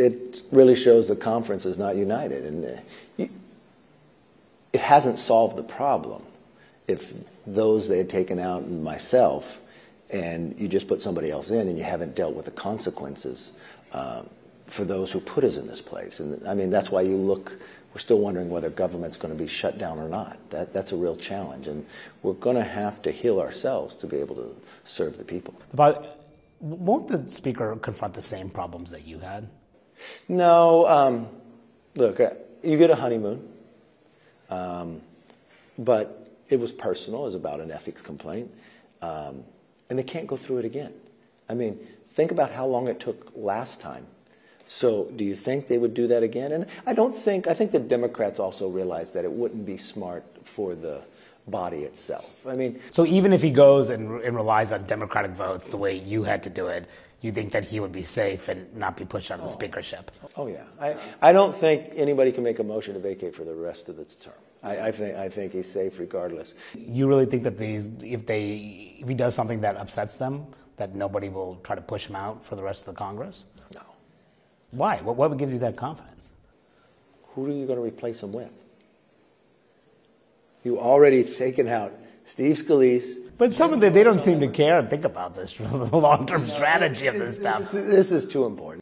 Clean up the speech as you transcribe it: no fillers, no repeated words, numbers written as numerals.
it really shows the conference is not united. And it hasn't solved the problem if those they had taken out and myself, and you just put somebody else in and you haven't dealt with the consequences for those who put us in this place. And I mean, that's why you look, we're still wondering whether government's going to be shut down or not. That's a real challenge, and we're going to have to heal ourselves to be able to serve the people. But won't the speaker confront the same problems that you had? No. Look, you get a honeymoon, but it was personal. It was about an ethics complaint, and they can't go through it again. I mean, think about how long it took last time. So do you think they would do that again? And I think the Democrats also realized that it wouldn't be smart for the body itself. I mean, so even if he goes and relies on Democratic votes the way you had to do it, you think that he would be safe and not be pushed on the speakership? Oh, yeah. I don't think anybody can make a motion to vacate for the rest of the term. I think he's safe regardless. You really think that if he does something that upsets them, that nobody will try to push him out for the rest of the Congress? No. Why? What gives you that confidence? Who are you going to replace him with? You already taken out Steve Scalise. But some of them, they don't seem to care and think about this, the long-term strategy of this stuff. This is too important.